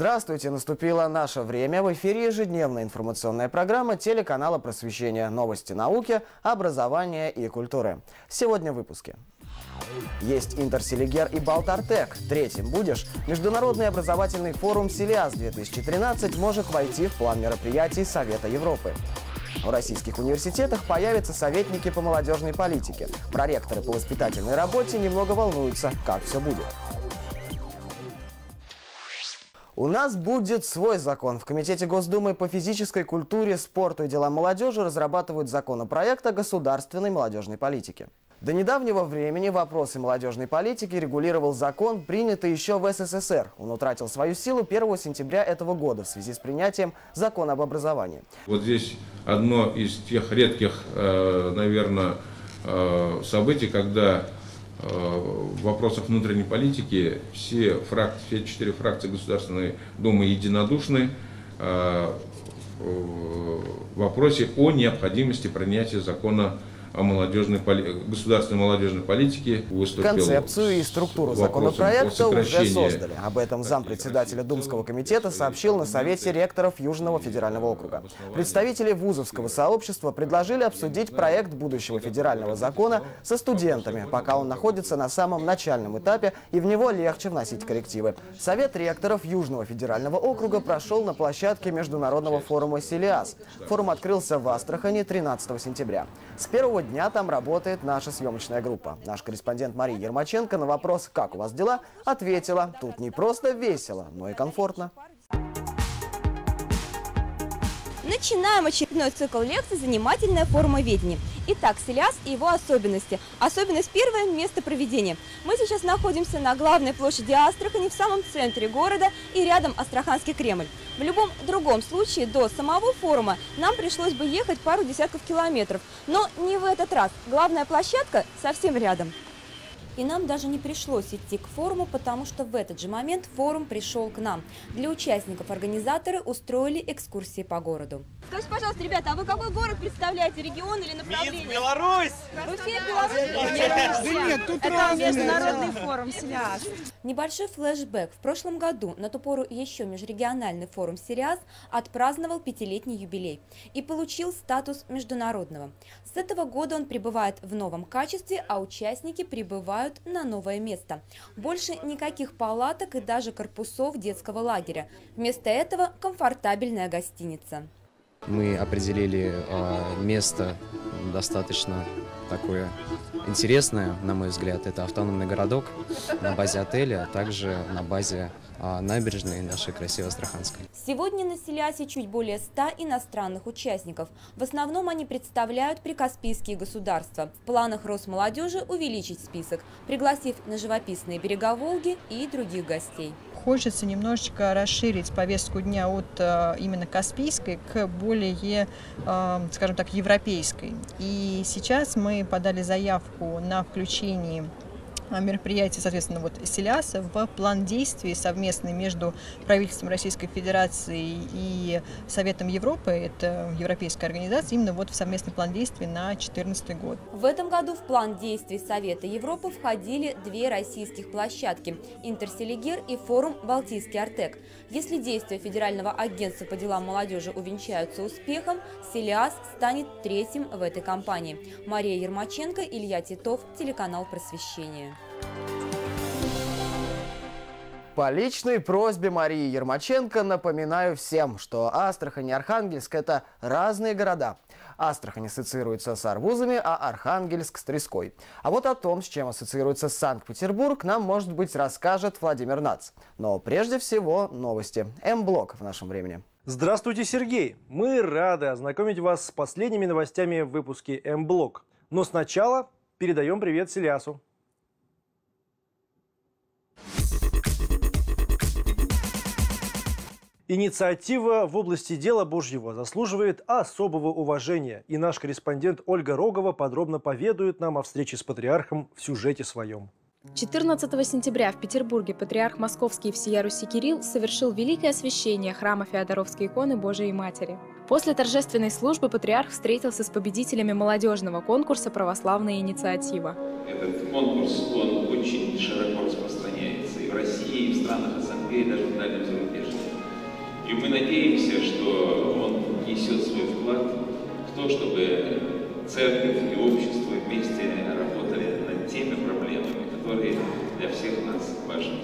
Здравствуйте! Наступило наше время. В эфире ежедневная информационная программа телеканала «Просвещение». Новости науки, образования и культуры. Сегодня в выпуске. Есть Интерселигер и БалтАртек. Третьим будешь? Международный образовательный форум «СелиАс 2013» может войти в план мероприятий Совета Европы. В российских университетах появятся советники по молодежной политике. Проректоры по воспитательной работе немного волнуются, как все будет. У нас будет свой закон. В Комитете Госдумы по физической культуре, спорту и делам молодежи разрабатывают законопроект о государственной молодежной политике. До недавнего времени вопросы молодежной политики регулировал закон, принятый еще в СССР. Он утратил свою силу 1 сентября этого года в связи с принятием закона об образовании. Вот здесь одно из тех редких, наверное, событий, когда в вопросах внутренней политики все четыре фракции Государственной Думы единодушны в вопросе о необходимости принятия закона о государственной молодежной политике. Концепцию и структуру законопроекта уже создали. Об этом зампредседателя Думского комитета сообщил на Совете ректоров Южного федерального округа. Представители вузовского сообщества предложили обсудить проект будущего федерального закона со студентами, пока он находится на самом начальном этапе и в него легче вносить коррективы. Совет ректоров Южного федерального округа прошел на площадке международного форума «СелиАс». Форум открылся в Астрахани 13 сентября. С первого дня там работает наша съемочная группа. Наш корреспондент Мария Ермаченко на вопрос «Как у вас дела?» ответила: тут не просто весело, но и комфортно. Начинаем очередной цикл лекций «Занимательная форма ведения». Итак, СелиАс и его особенности. Особенность первая – место проведения. Мы сейчас находимся на главной площади Астрахани, в самом центре города, и рядом Астраханский Кремль. В любом другом случае до самого форума нам пришлось бы ехать пару десятков километров. Но не в этот раз. Главная площадка совсем рядом. И нам даже не пришлось идти к форуму, потому что в этот же момент форум пришел к нам. Для участников организаторы устроили экскурсии по городу. Скажите, пожалуйста, ребята, а вы какой город представляете? Регион или направление? Минск, Беларусь! Вы все белорусы? Да нет, тут разные. Это международный форум «СелиАс». Небольшой флешбэк. В прошлом году, на ту пору еще межрегиональный форум «СелиАс» отпраздновал 5-летний юбилей и получил статус международного. С этого года он пребывает в новом качестве, а участники прибывают на новое место. Больше никаких палаток и даже корпусов детского лагеря. Вместо этого комфортабельная гостиница. Мы определили место достаточно такое интересное, на мой взгляд. Это автономный городок на базе отеля, а также на базе набережной нашей красивой Астраханской. Сегодня на СелиАсе чуть более 100 иностранных участников. В основном они представляют прикаспийские государства. В планах Росмолодежи увеличить список, пригласив на живописные берега Волги и других гостей. Хочется немножечко расширить повестку дня от именно Каспийской к более, скажем так, европейской. И сейчас мы подали заявку на включение мероприятие, соответственно, вот СелиАса в план действий совместный между правительством Российской Федерации и Советом Европы, это европейская организация, именно вот в совместный план действий на 2014 год. В этом году в план действий Совета Европы входили две российских площадки – Интерселигер и форум «Балтийский Артек». Если действия Федерального агентства по делам молодежи увенчаются успехом, СелиАс станет третьим в этой кампании. Мария Ермаченко, Илья Титов, телеканал «Просвещение». По личной просьбе Марии Ермаченко напоминаю всем, что Астрахань и Архангельск – это разные города. Астрахань ассоциируется с арбузами, а Архангельск – с треской. А вот о том, с чем ассоциируется Санкт-Петербург, нам, может быть, расскажет Владимир Нац. Но прежде всего новости. М-блок в нашем времени. Здравствуйте, Сергей! Мы рады ознакомить вас с последними новостями в выпуске М-блок. Но сначала передаем привет СелиАсу. Инициатива в области дела Божьего заслуживает особого уважения, и наш корреспондент Ольга Рогова подробно поведает нам о встрече с патриархом в сюжете своем. 14 сентября в Петербурге патриарх Московский всея Руси Кирилл совершил великое освящение храма Феодоровской иконы Божией Матери. После торжественной службы патриарх встретился с победителями молодежного конкурса «Православная инициатива». Этот конкурс, он очень широко распространяется и в России, и в странах СНГ, и даже в дальнем зарубежье. И мы надеемся, что он несет свой вклад в то, чтобы церковь и общество вместе работали над теми проблемами, которые для всех нас важны.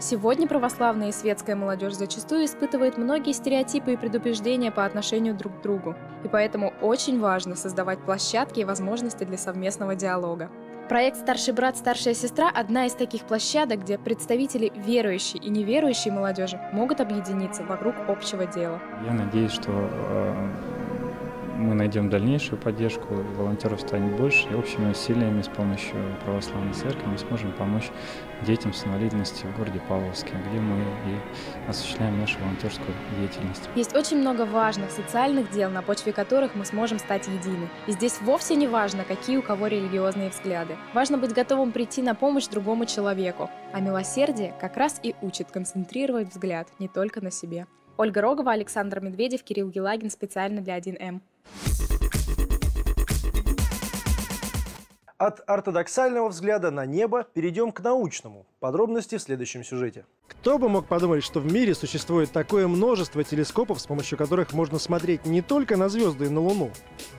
Сегодня православная и светская молодежь зачастую испытывает многие стереотипы и предубеждения по отношению друг к другу. И поэтому очень важно создавать площадки и возможности для совместного диалога. Проект «Старший брат, старшая сестра» – одна из таких площадок, где представители верующей и неверующей молодежи могут объединиться вокруг общего дела. Я надеюсь, что мы найдем дальнейшую поддержку, волонтеров станет больше, и общими усилиями с помощью православной церкви мы сможем помочь детям с инвалидностью в городе Павловске, где мы и осуществляем нашу волонтерскую деятельность. Есть очень много важных социальных дел, на почве которых мы сможем стать едины. И здесь вовсе не важно, какие у кого религиозные взгляды. Важно быть готовым прийти на помощь другому человеку. А милосердие как раз и учит концентрировать взгляд не только на себе. Ольга Рогова, Александр Медведев, Кирилл Елагин. Специально для 1М. От ортодоксального взгляда на небо перейдем к научному. Подробности в следующем сюжете. Кто бы мог подумать, что в мире существует такое множество телескопов, с помощью которых можно смотреть не только на звезды и на Луну.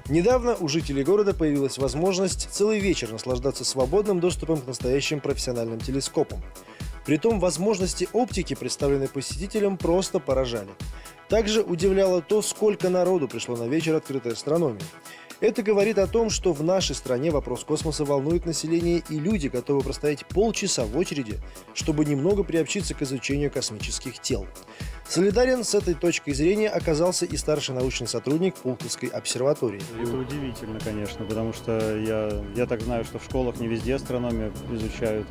Недавно у жителей города появилась возможность целый вечер наслаждаться свободным доступом к настоящим профессиональным телескопам. Притом возможности оптики, представленные посетителям, просто поражали. Также удивляло то, сколько народу пришло на вечер открытой астрономии. Это говорит о том, что в нашей стране вопрос космоса волнует население, и люди готовы простоять полчаса в очереди, чтобы немного приобщиться к изучению космических тел. Солидарен с этой точкой зрения оказался и старший научный сотрудник Пулковской обсерватории. Это удивительно, конечно, потому что я так знаю, что в школах не везде астрономию изучают.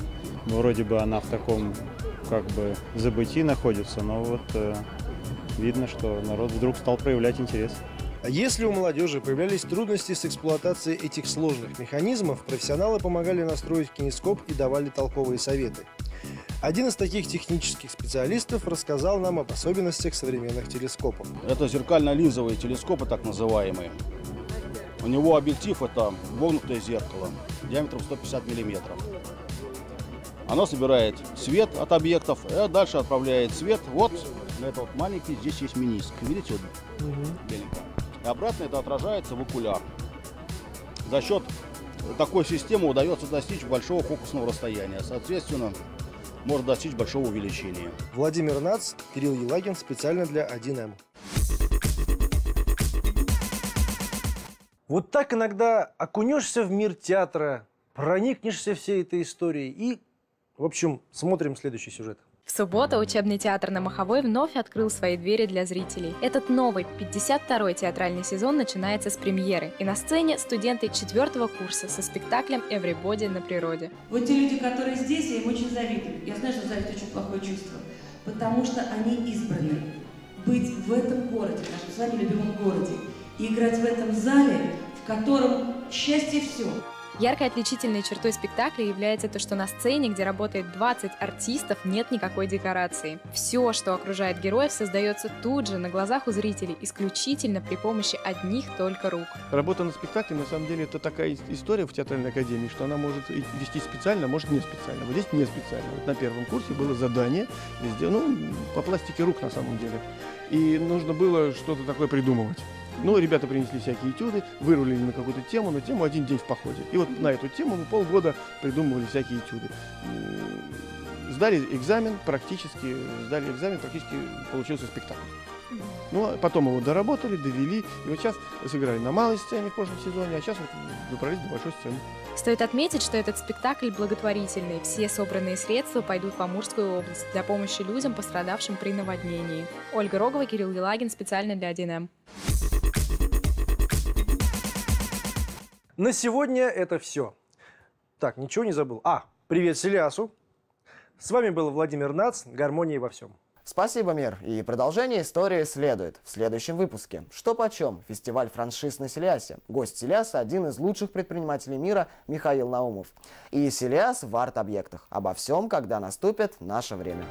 Вроде бы она в таком, как бы, забытии находится, но вот видно, что народ вдруг стал проявлять интерес. Если у молодежи появлялись трудности с эксплуатацией этих сложных механизмов, профессионалы помогали настроить кинескоп и давали толковые советы. Один из таких технических специалистов рассказал нам об особенностях современных телескопов. Это зеркально-линзовые телескопы, так называемые. У него объектив – это вогнутое зеркало диаметром 150 мм. Оно собирает свет от объектов, а дальше отправляет свет. Вот на этот вот маленький, здесь есть мениск. Видите, вот беленько. И обратно это отражается в окуляр. За счет такой системы удается достичь большого фокусного расстояния. Соответственно, можно достичь большого увеличения. Владимир Нац, Кирилл Елагин. Специально для 1М. Вот так иногда окунешься в мир театра, проникнешься всей этой историей и, в общем, смотрим следующий сюжет. В субботу учебный театр на Маховой вновь открыл свои двери для зрителей. Этот новый, 52-й театральный сезон начинается с премьеры. И на сцене студенты 4-го курса со спектаклем «Everybody на природе». Вот те люди, которые здесь, я им очень завидую. Я знаю, что завидую — очень плохое чувство. Потому что они избраны быть в этом городе, в нашем с вами любимом городе. И играть в этом зале, в котором счастье все. Яркой отличительной чертой спектакля является то, что на сцене, где работает 20 артистов, нет никакой декорации. Все, что окружает героев, создается тут же, на глазах у зрителей, исключительно при помощи одних только рук. Работа над спектаклем, на самом деле, это такая история в театральной академии, что она может вести специально, может не специально. Вот здесь не специально. Вот на первом курсе было задание, везде, по пластике рук на самом деле. И нужно было что-то такое придумывать. Ну, ребята принесли всякие этюды, вырулили на какую-то тему, но тему «Один день в походе». И вот на эту тему мы полгода придумывали всякие этюды. Сдали экзамен, практически получился спектакль. Ну, потом его доработали, довели, и вот сейчас сыграли на малой сцене в прошлом сезоне, а сейчас вот добрались до большой сцены. Стоит отметить, что этот спектакль благотворительный. Все собранные средства пойдут в Амурскую область для помощи людям, пострадавшим при наводнении. Ольга Рогова, Кирилл Елагин. Специально для 1М. На сегодня это все. Так, ничего не забыл. Привет СелиАсу. С вами был Владимир Нац. Гармония во всем. Спасибо, мир. И продолжение истории следует в следующем выпуске. Что почем? Фестиваль франшиз на СелиАсе. Гость СелиАса – один из лучших предпринимателей мира Михаил Наумов. И СелиАс в арт-объектах. Обо всем, когда наступит наше время.